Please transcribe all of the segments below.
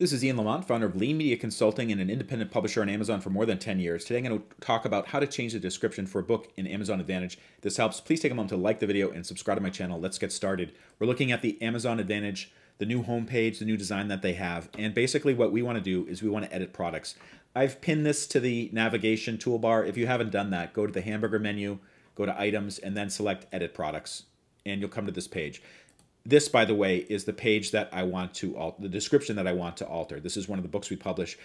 This is Ian Lamont, founder of Lean Media Consulting and an independent publisher on Amazon for more than 10 years. Today I'm going to talk about how to change the description for a book in Amazon Advantage. If this helps, please take a moment to like the video and subscribe to my channel. Let's get started. We're looking at the Amazon Advantage, the new homepage, the new design that they have. And basically what we want to do is we want to edit products. I've pinned this to the navigation toolbar. If you haven't done that, go to the hamburger menu, go to items, and then select edit products. And you'll come to this page. This, by the way, is the page that I want to alter, the description that I want to alter. This is one of the books we publish.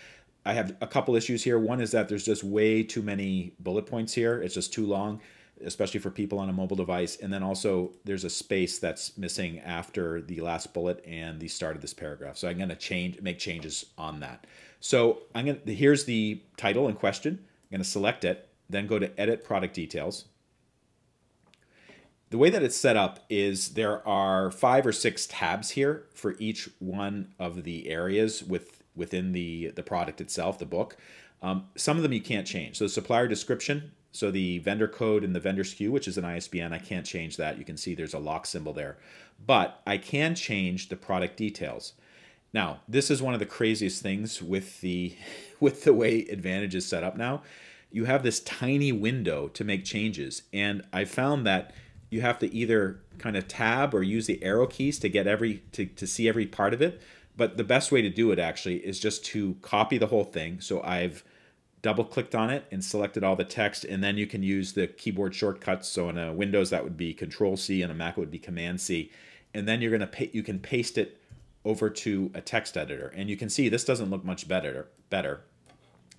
I have a couple issues here. One is that there's just way too many bullet points here. It's just too long, especially for people on a mobile device. And then also there's a space that's missing after the last bullet and the start of this paragraph. So I'm going to make changes on that. So here's the title in question. I'm going to select it, then go to edit product details. The way that it's set up is there are 5 or 6 tabs here for each one of the areas within the product itself, the book. Some of them you can't change. So the supplier description, so the vendor code and the vendor SKU, which is an ISBN, I can't change that. You can see there's a lock symbol there. But I can change the product details. Now, this is one of the craziest things with the way Advantage is set up now. You have this tiny window to make changes, and I found that you have to either kind of tab or use the arrow keys to get to see every part of it. But the best way to do it actually is just to copy the whole thing. So I've double clicked on it and selected all the text, and then you can use the keyboard shortcuts. So in a Windows that would be Control C, and a Mac would be Command C. And then you can paste it over to a text editor. And you can see this doesn't look much better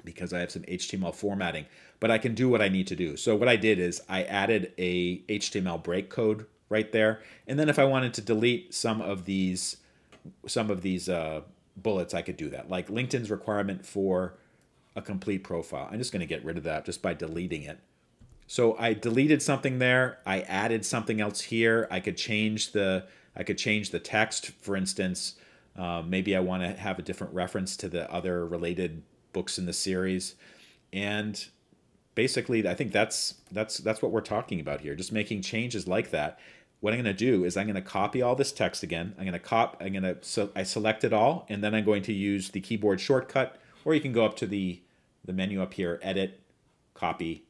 because I have some HTML formatting, but I can do what I need to do. So what I did is I added a HTML breakcode right there. And then if I wanted to delete some of these bullets, I could do that. Like LinkedIn's requirement for a complete profile. I'm just gonna get rid of that just by deleting it. So I deleted something there. I added something else here. I could change the text. For instance, maybe I wanna have a different reference to the other related books in the series. And basically I think that's what we're talking about here, just making changes like that. What I'm going to do is I'm going to copy all this text again. I select it all, and then I'm going to use the keyboard shortcut, or you can go up to the menu up here, edit, copy,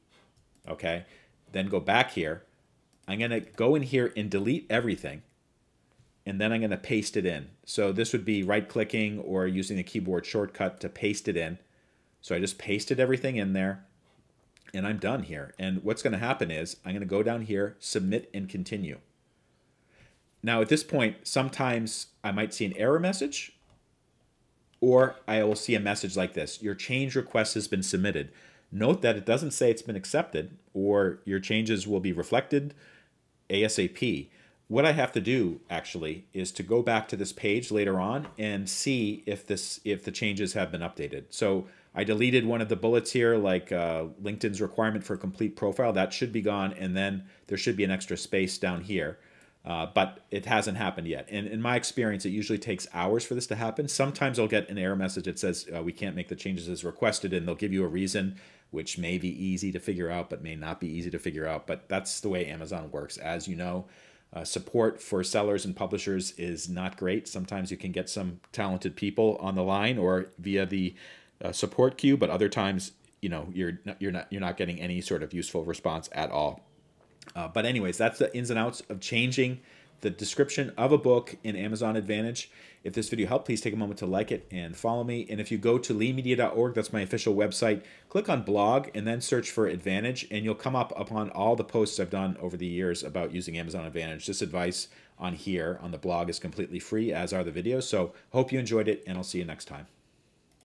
okay? Then go back here. I'm going to go in here and delete everything, and then I'm going to paste it in. So this would be right clicking or using the keyboard shortcut to paste it in. So I just pasted everything in there, and I'm done here. And what's going to happen is I'm going to go down here, submit and continue. Now at this point, sometimes I might see an error message, or I will see a message like this: your change request has been submitted. Note that it doesn't say it's been accepted, or your changes will be reflected ASAP. What I have to do actually is to go back to this page later on and see if the changes have been updated. So I deleted one of the bullets here, like LinkedIn's requirement for a complete profile. That should be gone, and then there should be an extra space down here. But it hasn't happened yet. And in my experience, it usually takes hours for this to happen. Sometimes I'll get an error message that says, we can't make the changes as requested, and they'll give you a reason, which may be easy to figure out, but may not be easy to figure out. But that's the way Amazon works, as you know. Support for sellers and publishers is not great. Sometimes you can get some talented people on the line or via the support queue, but other times, you know, you're not getting any sort of useful response at all. But anyways, that's the ins and outs of changing the description of a book in Amazon Advantage. If this video helped, please take a moment to like it and follow me. And if you go to leanmedia.org, that's my official website, click on blog and then search for Advantage, and you'll come up upon all the posts I've done over the years about using Amazon Advantage. This advice on here on the blog is completely free, as are the videos. So hope you enjoyed it, and I'll see you next time.